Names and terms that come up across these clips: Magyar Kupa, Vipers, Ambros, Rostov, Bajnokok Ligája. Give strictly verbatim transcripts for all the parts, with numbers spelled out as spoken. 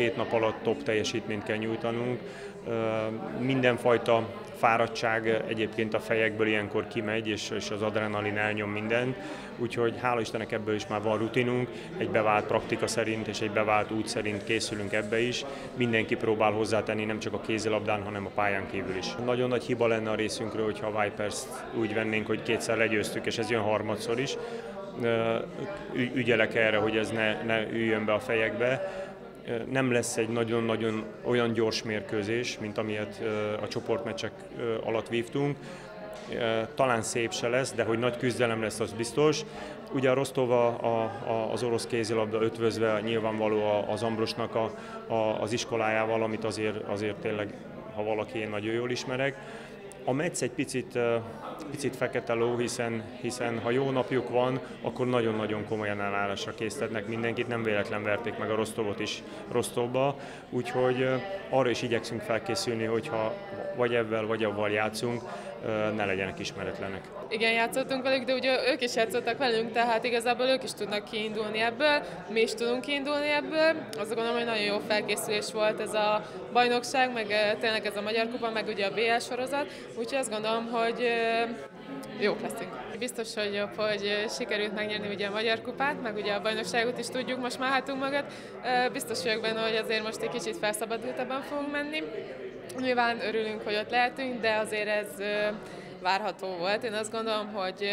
két nap alatt top teljesítményt kell nyújtanunk. Mindenfajta fáradtság egyébként a fejekből ilyenkor kimegy, és az adrenalin elnyom mindent. Úgyhogy hála Istennek ebből is már van rutinunk, egy bevált praktika szerint és egy bevált út szerint készülünk ebbe is. Mindenki próbál hozzátenni, nem csak a kézilabdán, hanem a pályán kívül is. Nagyon nagy hiba lenne a részünkről, hogyha a Vipers-t úgy vennénk, hogy kétszer legyőztük, és ez jön harmadszor is. Ügyelek erre, hogy ez ne, ne üljön be a fejekbe. Nem lesz egy nagyon-nagyon olyan gyors mérkőzés, mint amilyet a csoportmeccsek alatt vívtunk. Talán szép se lesz, de hogy nagy küzdelem lesz, az biztos. Ugye a Rostov a, a, az orosz kézilabda ötvözve nyilvánvaló az Ambrosnak a, a, az iskolájával, amit azért, azért tényleg, ha valaki, én nagyon jól ismerek. A meccs egy picit, picit fekete ló, hiszen, hiszen ha jó napjuk van, akkor nagyon-nagyon komolyan elállásra késztetnek mindenkit, nem véletlen verték meg a Rostovot is Rostovba, úgyhogy arra is igyekszünk felkészülni, hogyha vagy ebben, vagy avval játszunk, ne legyenek ismeretlenek. Igen, játszottunk velük, de ugye ők is játszottak velünk, tehát igazából ők is tudnak kiindulni ebből, mi is tudunk kiindulni ebből. Azt gondolom, hogy nagyon jó felkészülés volt ez a bajnokság, meg tényleg ez a Magyar Kupa, meg ugye a bé el sorozat, úgyhogy azt gondolom, hogy jók leszünk. Biztos, hogy jobb, hogy sikerült megnyerni ugye a Magyar Kupát, meg ugye a bajnokságot is tudjuk most már hátunk mögött. Biztos vagyok benne, hogy azért most egy kicsit felszabadultabban fogunk menni. Nyilván örülünk, hogy ott lehetünk, de azért ez várható volt. Én azt gondolom, hogy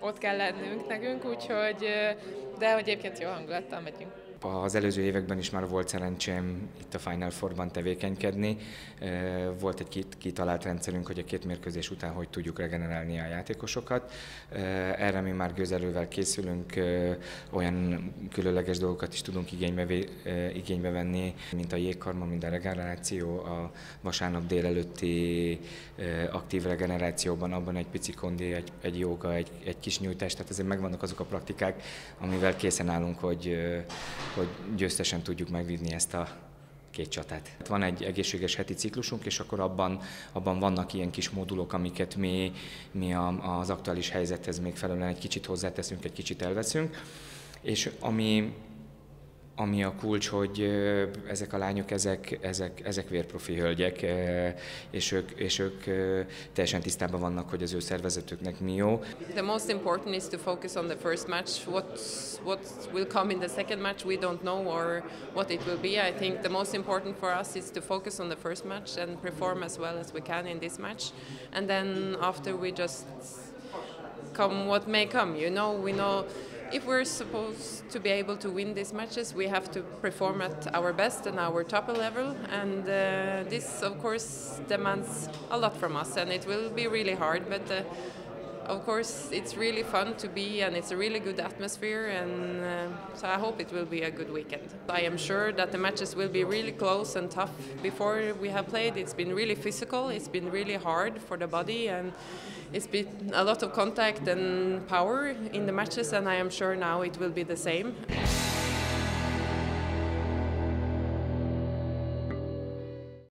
ott kell lennünk nekünk, úgyhogy, de egyébként jó hangulattal megyünk. Az előző években is már volt szerencsém itt a Final Fourban tevékenykedni. Volt egy kitalált rendszerünk, hogy a két mérkőzés után hogy tudjuk regenerálni a játékosokat. Erre mi már gőzerővel készülünk, olyan különleges dolgokat is tudunk igénybe, igénybe venni, mint a jégkarma, mint a regeneráció, a vasárnap délelőtti aktív regenerációban, abban egy pici kondi, egy, egy jóga, egy, egy kis nyújtás, tehát azért megvannak azok a praktikák, amivel készen állunk, hogy hogy győztesen tudjuk megvinni ezt a két csatát. Van egy egészséges heti ciklusunk, és akkor abban, abban vannak ilyen kis modulok, amiket mi, mi a, az aktuális helyzethez még megfelelően egy kicsit hozzáteszünk, egy kicsit elveszünk, és ami, ami a kulcs, hogy ezek a lányok, ezek, ezek, ezek vérprofi hölgyek, és ők, és ők teljesen tisztában vannak, hogy az ő szervezetüknek mi jó. The most important is to focus on the first match. What what will come in the second match, we don't know, or what it will be. I think the most important for us is to focus on the first match and perform as well as we can in this match. And then after we just come what may come. You know, we know. If we're supposed to be able to win these matches, we have to perform at our best and our top level, and uh, this of course demands a lot from us, and it will be really hard, but uh, of course it's really fun to be, and it's a really good atmosphere, and uh, so I hope it will be a good weekend. I am sure that the matches will be really close and tough. Before we have played, it's been really physical, it's been really hard for the body, and it's been a lot of contact and power in the matches, and I am sure now it will be the same.